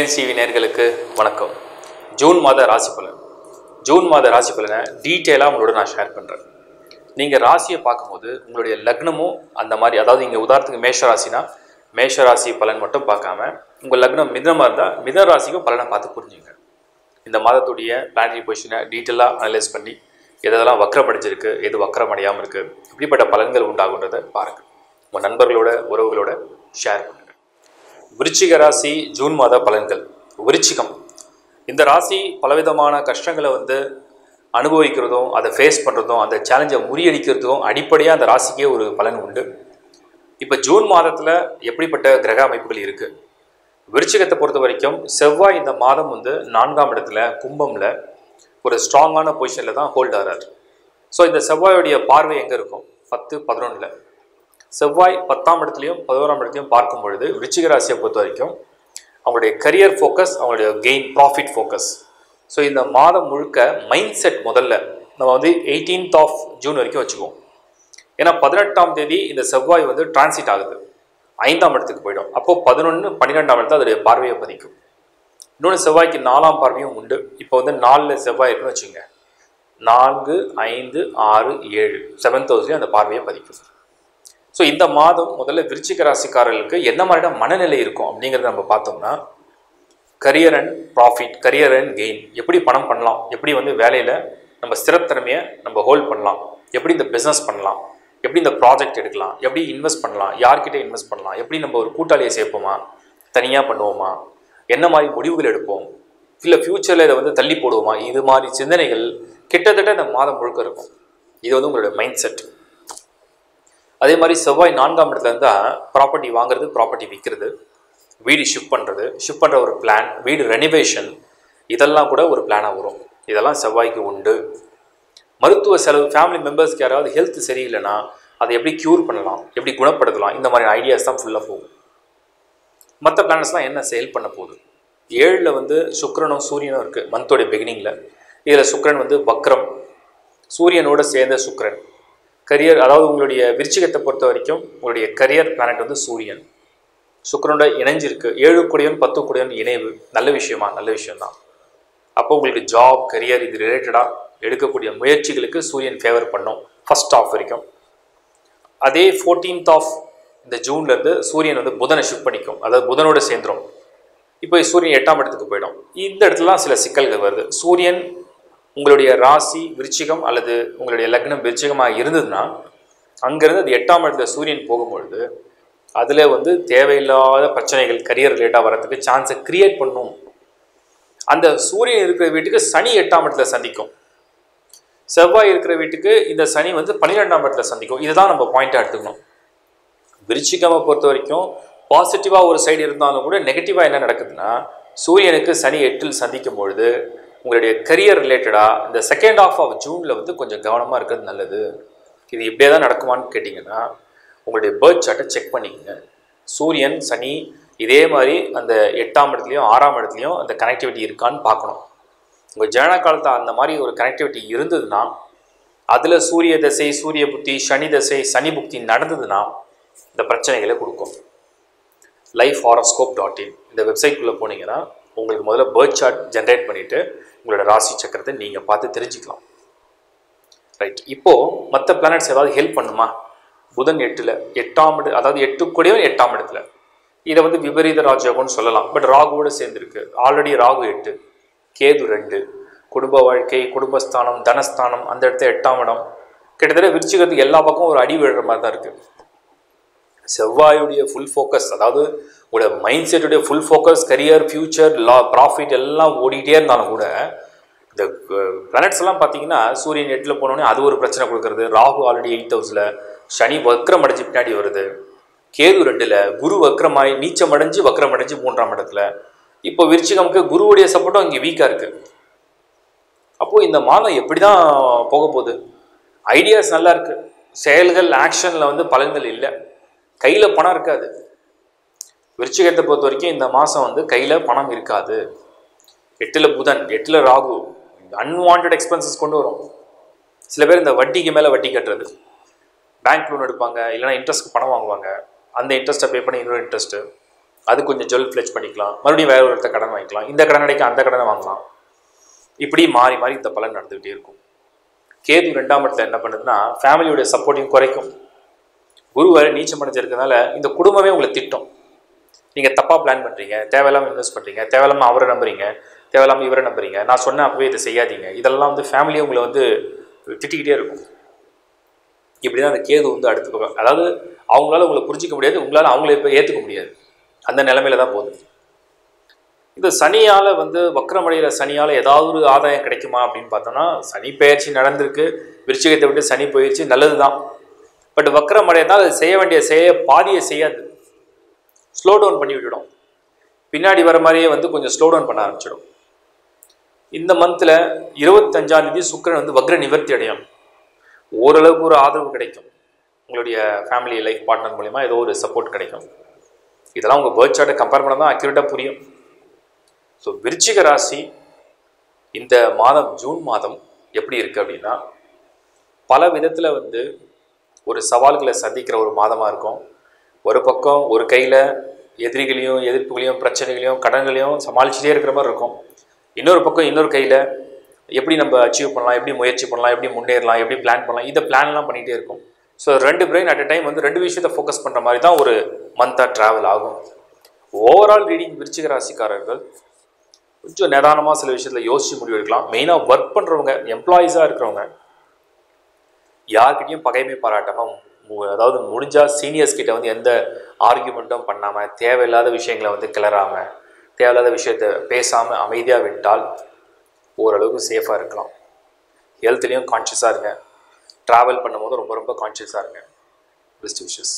Alien CV நேயர்களுக்கு வணக்கம். June மாத ராசி பலனை டீட்டெயிலாக உங்களோட நான் ஷேர் பண்ணுறேன். நீங்கள் ராசியை பார்க்கும்போது உங்களுடைய லக்னமும் அந்த மாதிரி, அதாவது இங்கே உதாரணத்துக்கு மேஷராசினா மேஷராசி பலன் மட்டும் பார்க்காம உங்கள் லக்னம் மிதனமாக இருந்தால் மிதன ராசிக்கும் பலனை பார்த்து புரிஞ்சுங்க. இந்த மாதத்துடைய பிளானரி பொசிஷனை டீட்டெயிலாக அனலைஸ் பண்ணி எதெல்லாம் வக்கரப்படிச்சிருக்கு, எது வக்கரமடையாமல் இருக்குது, இப்படிப்பட்ட பலன்கள் உண்டாகுன்றதை பாருங்கள். உங்கள் நண்பர்களோட உறவுகளோட ஷேர் பண்ணுங்கள். விருச்சிக ராசி ஜூன் மாத பலன்கள். விருச்சிகம் இந்த ராசி பலவிதமான கஷ்டங்களை அனுபவிக்கிறதும் அதை ஃபேஸ் பண்ணுறதும் அந்த சேலஞ்சை முறியடிக்கிறதும் அடிப்படையாக அந்த ராசிக்கே ஒரு பலன் உண்டு. இப்போ ஜூன் மாதத்தில் எப்படிப்பட்ட கிரக அமைப்புகள் இருக்குது? விருச்சிகத்தை பொறுத்த வரைக்கும் செவ்வாய் இந்த மாதம் 4ஆம் இடத்துல கும்பமில் ஒரு ஸ்ட்ராங்கான பொசிஷனில் தான் ஹோல்ட் ஆகிறார். ஸோ இந்த செவ்வாயுடைய பார்வை எங்கே இருக்கும்? 10, 11 செவ்வாய் 10ஆம் இடத்துலையும் 11ஆம் இடத்துலையும் பார்க்கும் பொழுது விருச்சிக ராசியை பொறுத்த வரைக்கும் அவங்களுடைய கரியர் ஃபோக்கஸ், அவங்களுடைய கெயின் ப்ராஃபிட் ஃபோக்கஸ். ஸோ இந்த மாதம் முழுக்க மைண்ட் செட் முதல்ல நம்ம 18th of June வரைக்கும் வச்சுக்குவோம். ஏன்னா 18ஆம் தேதி இந்த செவ்வாய் டிரான்சிட் ஆகுது, 5ஆம் இடத்துக்கு போயிடும். அப்போது 11, 12ஆம் இடத்துல அதோடைய பார்வையை பதிக்கும். இன்னொன்று செவ்வாய்க்கு 4ஆம் பார்வையும் உண்டு. இப்போ 4ல் செவ்வாய் இருக்குன்னு வச்சுங்க, 4, 5, 6, 7 செவன்த் ஹவுஸ்லேயும் அந்த பார்வையை பதிக்கும். ஸோ இந்த மாதம் முதல்ல விருச்சிக ராசிக்காரர்களுக்கு என்ன மாதிரியான மனநிலை இருக்கும் அப்படிங்கிறத நம்ம பார்த்தோம்னா, career and profit, career and gain, எப்படி பணம் பண்ணலாம், எப்படி வேலையில் நம்ம ஸ்திரத்தன்மையை நம்ம ஹோல்ட் பண்ணலாம், எப்படி இந்த பிஸ்னஸ் பண்ணலாம், எப்படி இந்த ப்ராஜெக்ட் எடுக்கலாம், எப்படி இன்வெஸ்ட் பண்ணலாம், யார்கிட்ட இன்வெஸ்ட் பண்ணலாம், எப்படி நம்ம ஒரு கூட்டாளியை சேர்ப்போமா, தனியாக பண்ணுவோமா, என்ன மாதிரி முடிவுகள் எடுப்போம், இல்லை ஃப்யூச்சரில் இதை தள்ளி போடுவோமா, இது மாதிரி சிந்தனைகள் கிட்டத்தட்ட இந்த மாதம் முழுக்க இருக்கும். இது உங்களுடைய மைண்ட் செட். அதே மாதிரி செவ்வாய் 4ஆம் இடத்துல இருந்தால் ப்ராப்பர்ட்டி வாங்குறது, ப்ராப்பர்ட்டி விற்கிறது, வீடு ஷிஃப்ட் பண்ணுறது, ஷிஃப்ட் பண்ணுற ஒரு பிளான், வீடு ரெனிவேஷன், இதெல்லாம் கூட ஒரு பிளானாக வரும். இதெல்லாம் செவ்வாய்க்கு உண்டு. மருத்துவ செலவு, ஃபேமிலி மெம்பர்ஸ்க்கு யாராவது ஹெல்த் சரியில்லைன்னா அதை எப்படி க்யூர் பண்ணலாம், எப்படி குணப்படுத்தலாம், இந்த மாதிரி ஐடியாஸ் தான் ஃபுல்லாக போகும். மற்ற பிளானஸ்லாம் என்ன செயல் பண்ண போகுது? 7ல் சுக்கிரனும் சூரியனும் இருக்குது. மந்தோடைய பிகினிங்கில் இதில் சுக்கிரன் வக்ரம், சூரியனோடு சேர்ந்த சுக்கிரன். கரியர், அதாவது உங்களுடைய விருச்சிகத்தை பொறுத்த வரைக்கும் உங்களுடைய கரியர் பிளானட் சூரியன் சுக்கிரனோட இணைஞ்சிருக்கு. 7 கூடையும் 10 கூடையும் இணைவு நல்ல விஷயம்தான். அப்போ உங்களுக்கு ஜாப், கரியர் இது ரிலேட்டடாக எடுக்கக்கூடிய முயற்சிகளுக்கு சூரியன் ஃபேவர் பண்ணும் ஃபர்ஸ்ட் ஆஃப் வரைக்கும். அதே 14th of June சூரியன் புதனை ஷிஃப்ட் பண்ணிக்கும், அதாவது புதனோடு சேர்ந்துடும். இப்போ சூரியன் 8ஆம் இடத்துக்கு போயிடும். இந்த இடத்துலலாம் சில சிக்கல்கள் வருது. சூரியன் உங்களுடைய ராசி விருச்சிகம் அல்லது உங்களுடைய லக்னம் விருச்சிகமாக இருந்ததுன்னா அங்கேருந்து அது 8ஆம் இடத்துல சூரியன் போகும்பொழுது அதில் தேவையில்லாத பிரச்சனைகள் கரியர் ரிலேட்டாக வரத்துக்கு சான்ஸை க்ரியேட் பண்ணும். அந்த சூரியன் இருக்கிற வீட்டுக்கு சனி 8ஆம் இடத்துல சந்திக்கும், செவ்வாய் இருக்கிற வீட்டுக்கு இந்த சனி 12ஆம் இடத்துல சந்திக்கும். இதுதான் நம்ம பாயிண்ட்டாக எடுத்துக்கணும். விருச்சிகமை பொறுத்த வரைக்கும் பாசிட்டிவாக ஒரு சைடு இருந்தாலும் கூட நெகட்டிவாக என்ன நடக்குதுன்னா, சூரியனுக்கு சனி 8ல் சந்திக்கும் பொழுது உங்களுடைய கரியர் ரிலேட்டடாக இந்த செகண்ட் ஆஃப் ஜூனில் கொஞ்சம் கவனமாக இருக்கிறது நல்லது. இது இப்படியே தான் நடக்குமான்னு கேட்டிங்கன்னா உங்களுடைய பர்த் சார்ட்டை செக் பண்ணிக்கோங்க. சூரியன் சனி இதே மாதிரி அந்த 8ஆம் இடத்துலையும் 6ஆம் இடத்துலையும் அந்த கனெக்டிவிட்டி இருக்கான்னு பார்க்கணும். உங்கள் ஜனன காலத்தில் அந்த மாதிரி ஒரு கனெக்டிவிட்டி இருந்ததுன்னா, அதில் சூரிய தசை, சூரிய புத்தி, சனி தசை, சனி புக்தி நடந்ததுன்னா இந்த பிரச்சனைகளை கொடுக்கும். lifehoroscope.in இந்த வெப்சைட்குள்ளே போனீங்கன்னா உங்களுக்கு முதல்ல பர்த் சார்ட் ஜென்ரேட் பண்ணிவிட்டு உங்களோட ராசி சக்கரத்தை நீங்கள் பார்த்து தெரிஞ்சுக்கலாம். ரைட். இப்போது மற்ற பிளானட்ஸ் ஏதாவது ஹெல்ப் பண்ணுமா? புதன் 8ல் 8ஆம் இடம், அதாவது 8 கூடையும் 8ஆம் இடத்துல, இதை விபரீத ராஜயோகம்னு சொல்லலாம். பட் ராகுவோடு சேர்ந்துருக்கு ஆல்ரெடி. ராகு 8, கேது 2. குடும்ப வாழ்க்கை, குடும்பஸ்தானம், தனஸ்தானம், அந்த இடத்துல 8ஆம் இடம் கிட்டத்தட்ட விருச்சிகத்துக்கு எல்லா பக்கம் ஒரு அடி விழுற மாதிரி தான் இருக்குது. செவ்வாயுடைய ஃபுல் ஃபோக்கஸ், அதாவது உங்களோட மைண்ட் செட்டுடைய ஃபுல் ஃபோக்கஸ் கரியர், ஃப்யூச்சர், லா, ப்ராஃபிட் எல்லாம் ஓடிக்கிட்டே இருந்தாலும் கூட இந்த பிளானட்ஸ் எல்லாம் பார்த்தீங்கன்னா சூரியன் 8ல் போனோடனே அது ஒரு பிரச்சனை கொடுக்குறது. ராகு ஆல்ரெடி 8th house, சனி வக்ரம் அடைஞ்சு பின்னாடி வருது, கேது 2ல், குரு வக்ரமாய் நீச்சம் அடைஞ்சு வக்ரம் அடைஞ்சு 3ஆம் இடத்துல. இப்போ விருச்சிகமுக்கு குருவுடைய சப்போர்ட்டும் இங்கே வீக்காக இருக்குது. அப்போது இந்த மாதம் எப்படி தான் போக போகுது? ஐடியாஸ் நல்லா இருக்குது, செயல்கள் ஆக்ஷனில் பலன்கள் இல்லை, கையில் பணம் இருக்காது. விருச்சிகத்தை பொறுத்த வரைக்கும் இந்த மாதம் கையில் பணம் இருக்காது. 8ல் புதன் 8ல் ராகு அன்வான்ட் எக்ஸ்பென்சஸ் கொண்டு வரும். சில பேர் இந்த வட்டிக்கு மேலே வட்டி கட்டுறது, பேங்க் லோன் எடுப்பாங்க, இல்லைனா இன்ட்ரெஸ்ட்க்கு பணம் வாங்குவாங்க, அந்த இன்ட்ரெஸ்ட்டை பே பண்ணி இன்னொரு இன்ட்ரெஸ்ட்டு, அது கொஞ்சம் ஜெல் ஃப்ளெட்ச் பண்ணிக்கலாம், மறுபடியும் வேற ஒருத்த கடன் வாங்கிக்கலாம், இந்த கடன் அடைக்க அந்த கடனை வாங்கலாம், இப்படி மாறி மாறி இந்த பலன் நடந்துகிட்டே இருக்கும். கேது ரெண்டாம் இடத்துல என்ன பண்ணுதுன்னா ஃபேமிலியோடைய சப்போர்ட்டிங் குறைக்கும். குரு வேற நீச்சம் அடைஞ்சிருக்கிறதுனால இந்த குடும்பமே உங்களை திட்டம், நீங்கள் தப்பாக பிளான் பண்ணுறீங்க, தேவையில்லாமல் இன்வெஸ்ட் பண்ணுறீங்க, தேவையில்லாமல் அவரை நம்புறீங்க, தேவையில்லாமல் இவரை நம்புறீங்க, நான் சொன்ன அப்பவே இதை செய்யாதீங்க, இதெல்லாம் வந்து ஃபேமிலியை உங்களை வந்து திட்டிக்கிட்டே இருக்கும். இப்படி தான் அந்த கேது வந்து அடுத்து, அதாவது அவங்களால உங்களை புரிஞ்சிக்க முடியாது, உங்களால் அவங்கள இப்போ ஏற்றுக்க முடியாது, அந்த நிலைமையில தான் போகுது. இந்த சனியால் வந்து வக்ரமடைகிற சனியால் ஏதாவது ஒரு ஆதாயம் கிடைக்குமா அப்படின்னு பார்த்தோம்னா, சனி பயிற்சி நடந்திருக்கு, விருச்சிகத்தை விட்டு சனி பயிற்சி நல்லது தான், பட் வக்ரமடையதால் அது செய்ய வேண்டிய பாதியை செய்யாது, ஸ்லோ டவுன் பண்ணி விட்டுடும், பின்னாடி வர மாதிரியே வந்து கொஞ்சம் ஸ்லோ டவுன் பண்ண ஆரம்பிச்சிடும். இந்த மந்தில் 25ஆம் தேதி சுக்கிரன் வந்து வக்ர நிவர்த்தி அடையும், ஓரளவுக்கு ஒரு ஆதரவு கிடைக்கும், உங்களுடைய ஃபேமிலி லைஃப் பார்ட்னர் மூலிமா ஏதோ ஒரு சப்போர்ட் கிடைக்கும். இதெல்லாம் உங்கள் பர்த் சார்ட்டை கம்பேர் பண்ண தான் அக்யூரேட்டாக புரியும். ஸோ விருச்சிக ராசி இந்த மாதம் ஜூன் மாதம் எப்படி இருக்குது அப்படின்னா, பல விதத்தில் வந்து ஒரு சவால்களை சந்திக்கிற ஒரு மாதமாக இருக்கும். ஒரு பக்கம் ஒரு கையில் எதிரிகளையும் எதிர்ப்புகளையும் பிரச்சனைகளையும் கடன்களையும் சமாளிச்சுட்டே இருக்கிற மாதிரி இருக்கும், இன்னொரு பக்கம் இன்னொரு கையில் எப்படி நம்ம அச்சீவ் பண்ணலாம், எப்படி முயற்சி பண்ணலாம், எப்படி முன்னேறலாம், எப்படி பிளான் பண்ணலாம், இதை பிளான்லாம் பண்ணிகிட்டே இருக்கும். ஸோ ரெண்டு பிரெயின் அட் அ டைம் வந்து ரெண்டு விஷயத்தை ஃபோக்கஸ் பண்ணுற மாதிரி தான் ஒரு மந்தாக ட்ராவல் ஆகும். ஓவரால் ரீடிங் விருச்சிக ராசிக்காரர்கள் கொஞ்சம் நிதானமாக சில விஷயத்தில் யோசித்து முடிவெடுக்கலாம். மெயினாக ஒர்க் பண்ணுறவங்க, எம்ப்ளாயீஸாக இருக்கிறவங்க யார்கிட்டையும் பகைமை பாராட்டமாக, அதாவது முடிஞ்சால் சீனியர்ஸ்கிட்ட வந்து எந்த ஆர்கியூமெண்ட்டும் பண்ணாமல், தேவையில்லாத விஷயங்களை வந்து கிளறாமல், தேவையில்லாத விஷயத்த பேசாமல் அமைதியாக விட்டால் ஓரளவுக்கு சேஃபாக இருக்கலாம். ஹெல்த்லேயும் கான்ஷியஸாக இருங்க, ட்ராவல் பண்ணும்போது ரொம்ப ரொம்ப கான்ஷியஸாக இருங்க. Best wishes.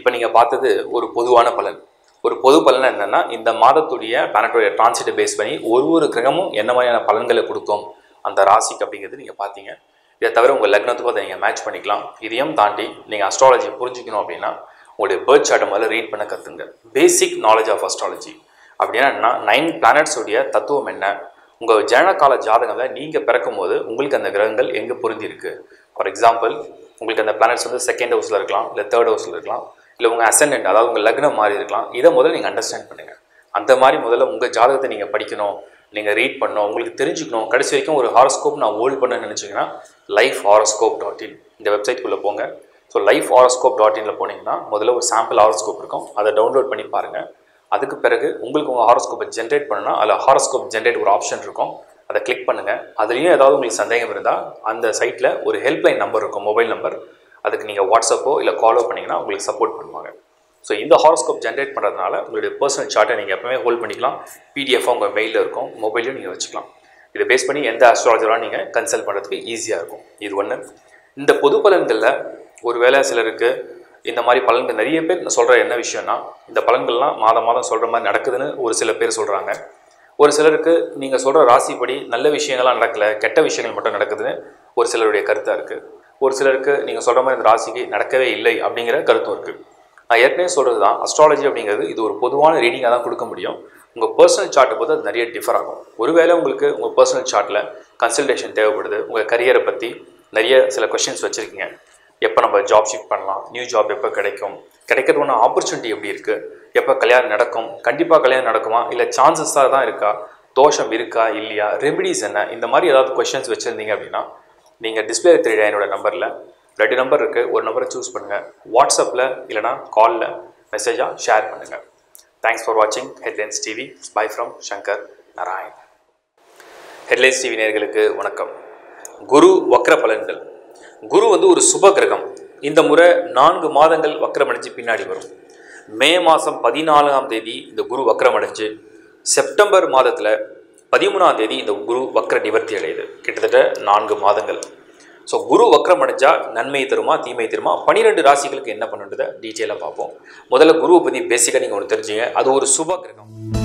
இப்போ நீங்கள் பார்த்தது ஒரு பொதுவான பலன். ஒரு பொது பலன் என்னென்னா, இந்த மாதத்துடைய பிளானட்டோடைய டிரான்சிட்டை பேஸ் பண்ணி ஒரு ஒரு கிரகமும் என்ன மாதிரியான பலன்களை கொடுக்கும் அந்த ராசிக்கு அப்படிங்கிறது நீங்கள் பார்த்தீங்க. இதை தவிர உங்கள் லக்னத்துக்கு அதை நீங்கள் மேட்ச் பண்ணிக்கலாம். இதையும் தாண்டி நீங்கள் அஸ்ட்ராலஜி புரிஞ்சுக்கணும் அப்படின்னா உங்களுடைய பர்த் சார்ட்டை முதல்ல ரீட் பண்ண கற்றுங்க. பேசிக் நாலேஜ் ஆஃப் அஸ்ட்ராலஜி அப்படின்னா என்னென்னா, 9 பிளானட்ஸுடைய தத்துவம் என்ன, உங்கள் ஜனகால ஜாதகங்களை நீங்கள் பிறக்கும் போது உங்களுக்கு அந்த கிரகங்கள் எங்கே பொருந்திருக்கு. ஃபார் எக்ஸாம்பிள், உங்களுக்கு அந்த பிளானட்ஸ் வந்து 2nd ஹவுஸில் இருக்கலாம், இல்லை 3rd ஹவுஸில் இருக்கலாம், இல்லை உங்கள் அசெண்டன்ட் அதாவது உங்கள் லக்னம் மாதிரி இருக்கலாம். இதை முதல்ல நீங்கள் அண்டர்ஸ்டாண்ட் பண்ணுங்கள். அந்த மாதிரி முதல்ல உங்கள் ஜாதகத்தை நீங்கள் படிக்கணும், நீங்கள் ரீட் பண்ணணும், உங்களுக்கு தெரிஞ்சுக்கணும். கடைசி வரைக்கும் ஒரு ஹாரோஸ்கோப் நான் ஹோல்ட் பண்ணணும்னு நினச்சிங்கன்னா lifehoroscope.in இந்த வெப்சைட்குள்ளே போங்க. ஸோ lifehoroscope.inல போனீங்கன்னா முதல்ல ஒரு சாம்பிள் ஹாரோஸ்கோப் இருக்கும், அதை டவுன்லோட் பண்ணி பாருங்கள். அதுக்கு பிறகு உங்களுக்கு உங்கள் ஹாரோஸ்கோப்பை ஜென்ரேட் பண்ணணும்னா அதில் ஹாரோஸ்கோப் ஜென்ரேட் ஒரு ஆப்ஷன் இருக்கும், அதை கிளிக் பண்ணுங்கள். அதுலேயும் ஏதாவது உங்களுக்கு சந்தேகம் இருந்தால் அந்த சைட்டில் ஒரு ஹெல்ப்லைன் நம்பர் இருக்கும், மொபைல் நம்பர், அதுக்கு நீங்கள் வாட்ஸ்அப்போ இல்லை காலோ பண்ணிங்கன்னா உங்களுக்கு சப்போர்ட் பண்ணுவாங்க. ஸோ இந்த ஹாரோஸ்கோப் ஜென்ரேட் பண்ணுறதுனால உங்களுடைய பர்சனல் சார்ட்டை நீங்கள் எப்பவுமே ஹோல்ட் பண்ணிக்கலாம். பிடிஎஃபாக உங்கள் மெயிலில் இருக்கும், மொபைலையும் நீங்கள் வச்சுக்கலாம். இதை பேஸ் பண்ணி எந்த அஸ்ட்ராலஜராக நீங்கள் கன்சல்ட் பண்ணுறதுக்கு ஈஸியாக இருக்கும். இது ஒன்று. இந்த பொது பலன்களில் ஒரு வேளை சிலருக்கு இந்த மாதிரி பலன்கள் நிறைய பேர் சொல்கிற என்ன விஷயம்னா, இந்த பலன்கள்லாம் மாதம் மாதம் சொல்கிற மாதிரி நடக்குதுன்னு ஒரு சில பேர் சொல்கிறாங்க. ஒரு சிலருக்கு நீங்கள் சொல்கிற ராசிப்படி நல்ல விஷயங்கள்லாம் நடக்கலை, கெட்ட விஷயங்கள் மட்டும் நடக்குதுன்னு ஒரு சிலருடைய கருத்தாக இருக்குது. ஒரு சிலருக்கு நீங்கள் சொல்கிற மாதிரி இந்த ராசிக்கு நடக்கவே இல்லை அப்படிங்கிற கருத்தும் இருக்குது. நான் ஏற்கனவே சொல்கிறது தான், அஸ்ட்ராலஜி அப்படிங்கிறது இது ஒரு பொதுவான ரீடிங்காக தான் கொடுக்க முடியும். உங்கள் பர்சனல் சார்ட்டை போது அது நிறைய டிஃபர் ஆகும். ஒருவேளை உங்களுக்கு உங்கள் பர்சனல் சார்ட்டில் கன்சல்டேஷன் தேவைப்படுது, உங்கள் கரியரை பற்றி நிறைய சில கொஸ்டின்ஸ் வச்சுருக்கீங்க, எப்போ நம்ம ஜாப் ஷிஃப்ட் பண்ணலாம், நியூ ஜாப் எப்போ கிடைக்கும், கிடைக்கிறதுக்கான ஆப்பர்ச்சுனிட்டி எப்படி இருக்குது, எப்போ கல்யாணம் நடக்கும், கண்டிப்பாக கல்யாணம் நடக்குமா இல்லை சான்சஸாக தான் இருக்கா, தோஷம் இருக்கா இல்லையா, ரெமிடிஸ் என்ன, இந்த மாதிரி ஏதாவது கொஸ்டின்ஸ் வச்சுருந்தீங்க அப்படின்னா நீங்கள் டிஸ்பிளே தெரியுது என்னோடய நம்பரில் 2 நம்பர் இருக்குது, ஒரு நம்பரை சூஸ் பண்ணுங்கள். வாட்ஸ்அப்பில் இல்லைனா காலில் மெசேஜாக ஷேர் பண்ணுங்கள். தேங்க்ஸ் ஃபார் வாட்சிங் Headlines TV. Bye from Shankar Narayan. Headlines TV நேயர்களுக்கு வணக்கம். குரு வக்ர பலன்கள். குரு வந்து ஒரு சுப கிரகம். இந்த முறை 4 மாதங்கள் வக்ரமடைஞ்சு பின்னாடி வரும். மே மாதம் 14ஆம் தேதி இந்த குரு வக்ரமடைஞ்சு, செப்டம்பர் மாதத்தில் 13ஆம் தேதி இந்த குரு வக்ர நிவர்த்தி அடையுது. கிட்டத்தட்ட 4 மாதங்கள். ஸோ குரு வக்ரம் அடைஞ்சால் நன்மை தருமா தீமை தருமா, 12 ராசிகளுக்கு என்ன பண்ணுன்றதை டீட்டெயிலாக பார்ப்போம். முதல்ல குருவை பற்றி பேசிக்காக நீங்கள் ஒன்று தெரிஞ்சுங்க. அது ஒரு சுப கிரகம்.